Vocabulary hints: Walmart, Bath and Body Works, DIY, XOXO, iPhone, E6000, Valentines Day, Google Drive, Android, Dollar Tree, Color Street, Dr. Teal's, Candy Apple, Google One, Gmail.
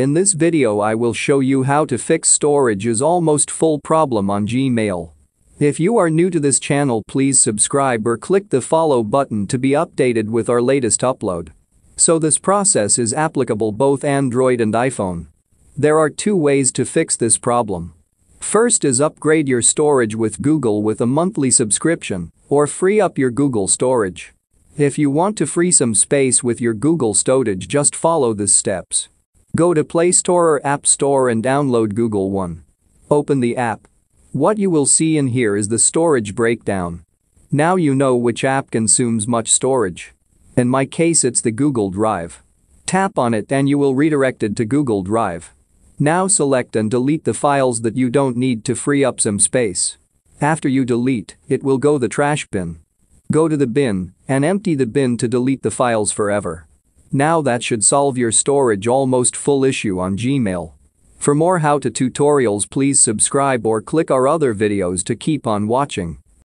In this video I will show you how to fix storage is almost full problem on Gmail. If you are new to this channel, please subscribe or click the follow button to be updated with our latest upload. So this process is applicable both Android and iPhone. There are two ways to fix this problem. First is upgrade your storage with Google with a monthly subscription, or free up your Google storage. If you want to free some space with your Google storage, just follow these steps. Go to Play Store or App Store and download Google One. Open the app. What you will see in here is the storage breakdown. Now you know which app consumes much storage. In my case, it's the Google Drive. Tap on it and you will redirect it to Google Drive. Now select and delete the files that you don't need to free up some space. After you delete, it will go the trash bin. Go to the bin and empty the bin to delete the files forever. Now that should solve your storage almost full issue on Gmail. For more how-to tutorials, please subscribe or click our other videos to keep on watching.